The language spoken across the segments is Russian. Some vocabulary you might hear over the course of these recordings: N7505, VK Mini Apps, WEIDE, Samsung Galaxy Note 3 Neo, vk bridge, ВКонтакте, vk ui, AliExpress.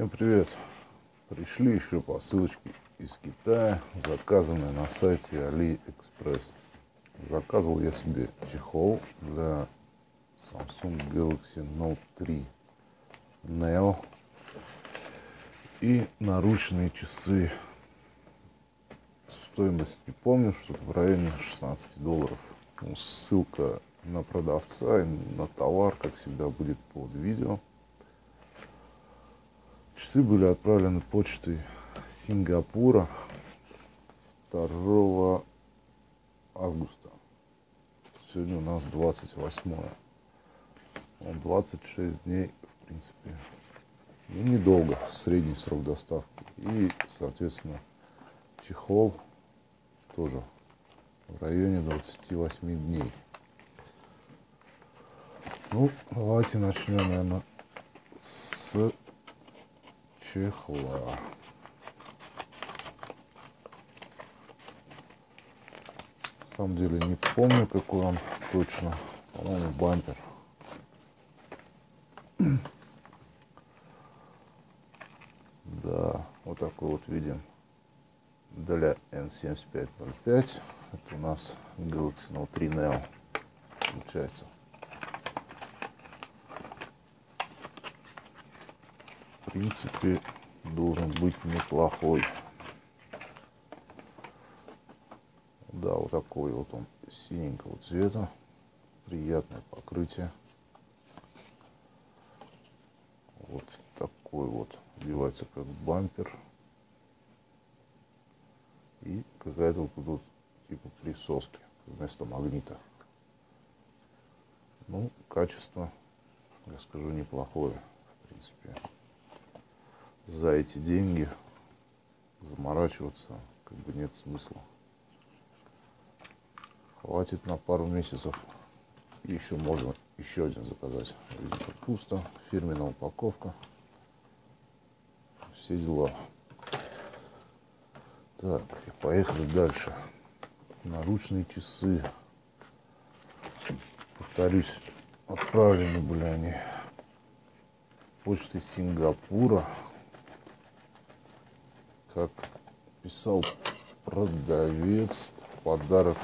Всем привет! Пришли еще посылочки из Китая, заказанные на сайте AliExpress. Заказывал я себе чехол для Samsung Galaxy Note 3 Neo и наручные часы. Стоимость не помню, что-то в районе $16. Ну, ссылка на продавца и на товар, как всегда, будет под видео. Часы были отправлены почтой Сингапура 2 августа. Сегодня у нас 28-е. 26 дней, в принципе. И недолго, средний срок доставки. И, соответственно, чехол тоже в районе 28 дней. Ну, давайте начнем, наверное, с чехла. На самом деле не помню, какой он точно. По-моему, бампер. Да, вот такой вот видим. Для N7505. Это у нас Galaxy Note 3 Neo получается. В принципе, должен быть неплохой. Да, вот такой вот он, синенького цвета, приятное покрытие. Вот такой вот одевается как бампер, и какая-то вот тут типа присоски вместо магнита. Ну, качество, я скажу, неплохое, в принципе. За эти деньги заморачиваться как бы нет смысла. Хватит на пару месяцев. И еще можно еще один заказать. Видите, пусто. Фирменная упаковка. Все дела. Так, и поехали дальше. Наручные часы. Повторюсь, отправлены были они почтой Сингапура. Как писал продавец, в подарок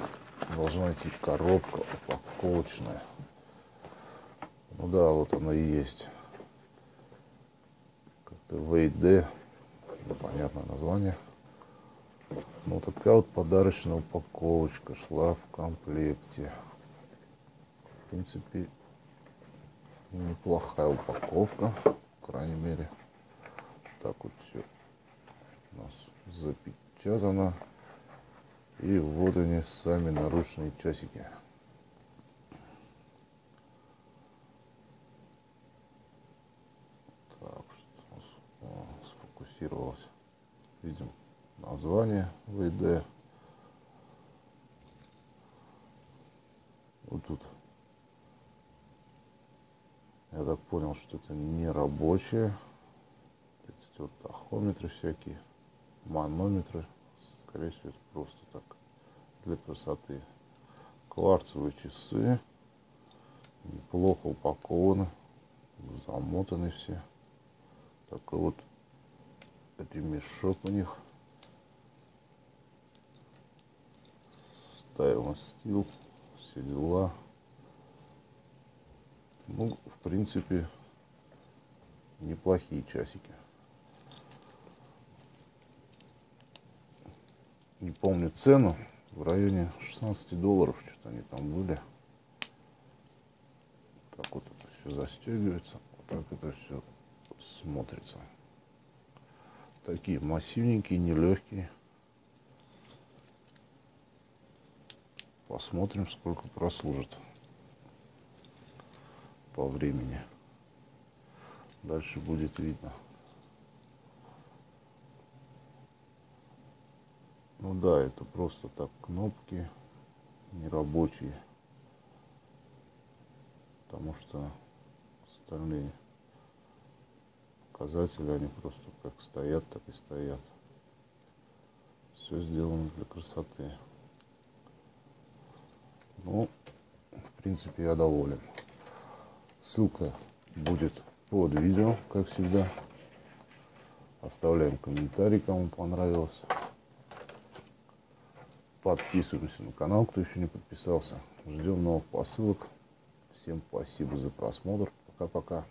должна идти коробка упаковочная. Ну да, вот она и есть. Как-то WEIDE, непонятное название. Ну, такая вот подарочная упаковочка шла в комплекте. В принципе, неплохая упаковка, по крайней мере. Так вот все у нас запечатано. И вот они, сами наручные часики. Так, что сфокусировалось. Видим название WEIDE. Вот тут. Я так понял, что это не рабочие. Эти вот тахометры всякие. Манометры, скорее всего, это просто так, для красоты. Кварцевые часы, неплохо упакованы, замотаны все. Такой вот ремешок у них. Stainless steel, все дела. Ну, в принципе, неплохие часики. Не помню цену, в районе $16, что-то они там были. Так вот это все застегивается, вот так это все смотрится. Такие массивненькие, нелегкие. Посмотрим, сколько прослужит по времени. Дальше будет видно. Ну да, это просто так кнопки нерабочие, потому что остальные показатели, они просто как стоят, так и стоят. Все сделано для красоты. Ну, в принципе, я доволен. Ссылка будет под видео, как всегда. Оставляем комментарий, кому понравилось. Подписываемся на канал, кто еще не подписался. Ждем новых посылок. Всем спасибо за просмотр. Пока-пока.